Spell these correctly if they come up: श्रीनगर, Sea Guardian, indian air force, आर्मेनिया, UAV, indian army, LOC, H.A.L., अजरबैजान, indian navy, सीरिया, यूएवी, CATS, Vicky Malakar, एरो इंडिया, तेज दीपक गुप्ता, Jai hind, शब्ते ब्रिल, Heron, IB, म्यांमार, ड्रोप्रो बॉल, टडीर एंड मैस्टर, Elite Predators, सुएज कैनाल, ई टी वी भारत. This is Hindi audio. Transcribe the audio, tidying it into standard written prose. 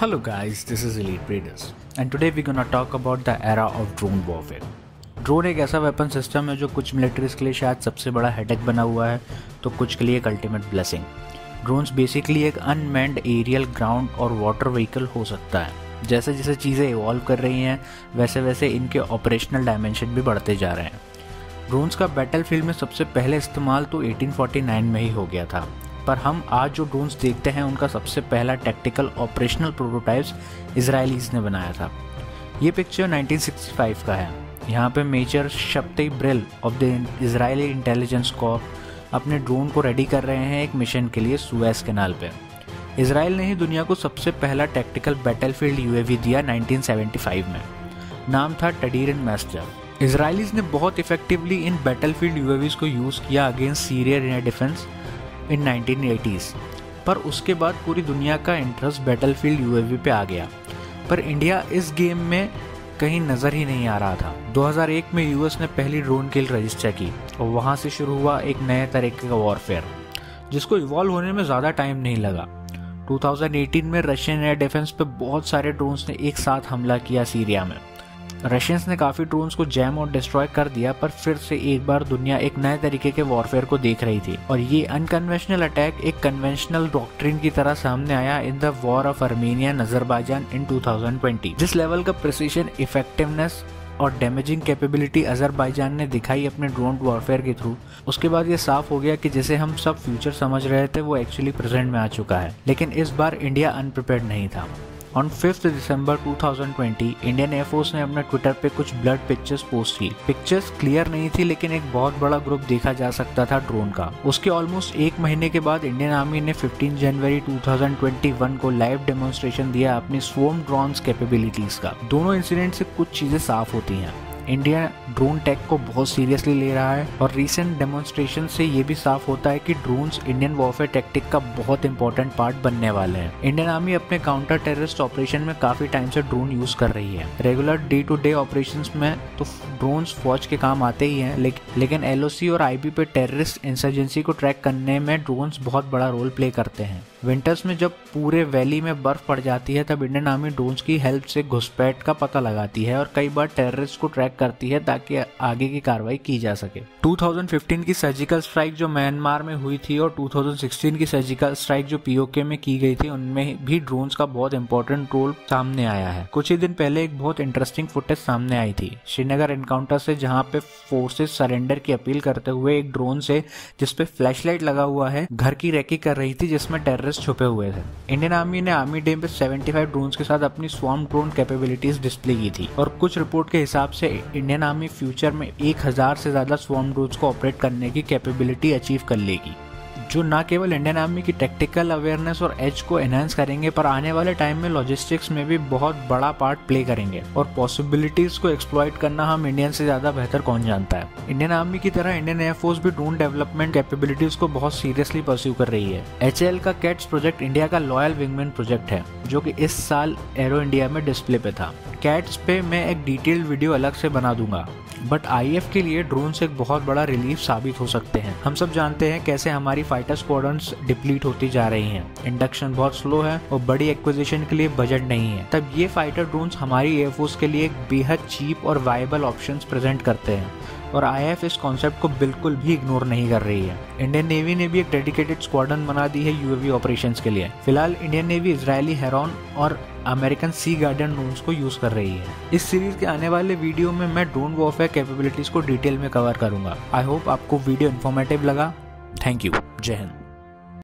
Hello guys, this is Elite Predators and today we're gonna talk about the era of drone warfare. Drone एक ऐसा वेपन सिस्टम है जो कुछ मिलिट्रीज के लिए शायद सबसे बड़ा हेडेक बना हुआ है तो कुछ के लिए एक अल्टीमेट ब्लेसिंग। ड्रोन्स बेसिकली एक अनमैन्ड एरियल ग्राउंड और वाटर व्हीकल हो सकता है। जैसे जैसे चीज़ें इवॉल्व कर रही हैं वैसे वैसे इनके ऑपरेशनल डायमेंशन भी बढ़ते जा रहे हैं। ड्रोन्स का बैटलफील्ड में सबसे पहले इस्तेमाल तो 1849 में ही हो गया था, पर हम आज जो ड्रोन्स देखते हैं उनका सबसे पहला टैक्टिकल ऑपरेशनल प्रोटोटाइप्स इजरायलीज ने बनाया था। ये पिक्चर 1965 का है। यहाँ पे major शब्ते ब्रिल of the Israeli intelligence Corp अपने ड्रोन को रेडी कर रहे हैं एक मिशन के लिए सुएज कैनाल पे। इजराइल ने ही दुनिया को सबसे पहला टैक्टिकल बैटलफील्ड यूएवी दिया 1975 में। नाम था टडीर एंड मैस्टर। इजरायलीज ने बहुत इफेक्टिवली इन बैटलफील्ड यूएवीज को यूज़ किया against सीरिया air defence in 1980s, पर उसके बाद पूरी दुनिया का इंटरेस्ट बैटलफील्ड यूएवी पे आ गया, पर इंडिया इस गेम में कहीं नज़र ही नहीं आ रहा था। 2001 में यूएस ने पहली ड्रोन किल रजिस्टर की और वहाँ से शुरू हुआ एक नए तरीके का वॉरफेयर जिसको इवॉल्व होने में ज़्यादा टाइम नहीं लगा। 2018 में रशियन एयर डिफेंस पे बहुत सारे ड्रोन्स ने एक साथ हमला किया सीरिया में। रशियंस ने काफ़ी ड्रोन्स को जैम और डिस्ट्रॉय कर दिया, पर फिर से एक बार दुनिया एक नए तरीके के वॉरफेयर को देख रही थी और ये अनकन्वेंशनल अटैक एक कन्वेंशनल डॉक्ट्रिन की तरह सामने आया in the war of आर्मेनिया and अजरबैजान in 2020। जिस लेवल का प्रिसीजन, इफेक्टिवनेस और डैमेजिंग कैपेबिलिटी अजरबैजान ने दिखाई अपने ड्रोन वॉरफेयर के थ्रू, उसके बाद ये साफ हो गया कि जिसे हम सब फ्यूचर समझ रहे थे वो एक्चुअली प्रेजेंट में आ चुका है। लेकिन इस बार इंडिया अनप्रिपेयर्ड नहीं था। On 5th December 2020 Indian air force ने अपने ट्विटर पे कुछ ब्लड पिक्चर्स पोस्ट की। पिक्चर्स क्लियर नहीं थी लेकिन एक बहुत बड़ा ग्रुप देखा जा सकता था ड्रोन का। उसके ऑलमोस्ट एक महीने के बाद इंडियन आर्मी ने 15 जनवरी 2021 को लाइव डेमोन्स्ट्रेशन दिया अपनी स्वॉर्म ड्रोन्स कैपेबिलिटीज का। दोनों इंसिडेंट से कुछ चीज़ें साफ होती हैं। इंडिया ड्रोन टेक को बहुत सीरियसली ले रहा है और रीसेंट डेमोन्स्ट्रेशन से ये भी साफ होता है कि ड्रोन्स इंडियन वॉरफेयर टैक्टिक का बहुत इंपॉर्टेंट पार्ट बनने वाले हैं। इंडियन आर्मी अपने काउंटर टेररिस्ट ऑपरेशन में काफ़ी टाइम से ड्रोन यूज़ कर रही है। Regular day to day operations में तो ड्रोन्स फौज के काम आते ही हैं, लेकिन LOC और IB पे टेररिस्ट इंसर्जेंसी को ट्रैक करने में ड्रोन्स बहुत बड़ा रोल प्ले करते हैं। विंटर्स में जब पूरे वैली में बर्फ पड़ जाती है तब इंडियन आर्मी ड्रोन्स की हेल्प से घुसपैठ का पता लगाती है और कई बार टेररिस्ट को ट्रैक करती है ताकि आगे की कार्रवाई की जा सके। 2015 की सर्जिकल स्ट्राइक जो म्यांमार में हुई थी और 2016 की सर्जिकल स्ट्राइक जो पीओके में की गई थी उनमें भी ड्रोन्स का बहुत इंपॉर्टेंट रोल सामने आया है। कुछ ही दिन पहले एक बहुत इंटरेस्टिंग फुटेज सामने आई थी श्रीनगर एनकाउंटर से, जहाँ पे फोर्सेज सरेंडर की अपील करते हुए एक ड्रोन से जिसपे फ्लैशलाइट लगा हुआ है घर की रेकी कर रही थी जिसमें टेररिस्ट छुपे हुए थे। इंडियन आर्मी ने आर्मी डे पे 75 ड्रोन्स के साथ अपनी स्वॉर्म ड्रोन कैपेबिलिटीज डिस्प्ले की थी और कुछ रिपोर्ट के हिसाब से इंडियन आर्मी फ्यूचर में 1000 से ज्यादा स्वॉर्म ड्रोन्स को ऑपरेट करने की कैपेबिलिटी अचीव कर लेगी, जो न केवल इंडियन आर्मी की टैक्टिकल अवेयरनेस और एज को एनहांस करेंगे पर आने वाले टाइम में लॉजिस्टिक्स में भी बहुत बड़ा पार्ट प्ले करेंगे और पॉसिबिलिटीज को एक्सप्लॉइट करना हम इंडियन से ज़्यादा बेहतर कौन जानता है। इंडियन आर्मी की तरह इंडियन एयरफोर्स भी ड्रोन डेवलपमेंट कैपेबिलिटीज़ को बहुत सीरियसली परस्यू कर रही है। H.A.L. का CATS प्रोजेक्ट इंडिया का लॉयल विंगमैन प्रोजेक्ट है जो कि इस साल एरो इंडिया में डिस्प्ले पे था। CATS पे मैं एक डिटेल्ड वीडियो अलग से बना दूंगा, बट IF के लिए ड्रोन से एक बहुत बड़ा रिलीफ साबित हो सकते हैं। हम सब जानते हैं कैसे हमारी फाइटर स्क्वाड्रंस डिप्लीट होती जा रही हैं, इंडक्शन बहुत स्लो है और बड़ी एक्विजिशन के लिए बजट नहीं है, तब ये फाइटर ड्रोन्स हमारी एयरफोर्स के लिए एक बेहद चीप और वायबल ऑप्शंस प्रेजेंट करते हैं और IF इस कॉन्सेप्ट को बिल्कुल भी इग्नोर नहीं कर रही है। इंडियन नेवी ने भी एक डेडिकेटेड स्क्वाड्रन बना दी है UAV ऑपरेशंस के लिए। फिलहाल इंडियन नेवी इजरायली हेरॉन और अमेरिकन सी गार्डियन ड्रोन्स को यूज़ कर रही है। इस सीरीज के आने वाले वीडियो में मैं ड्रोन वॉरफेयर कैपेबिलिटीज़ को डिटेल में कवर करूँगा। आई होप आपको वीडियो इन्फॉर्मेटिव लगा। Thank you. जय हिंद।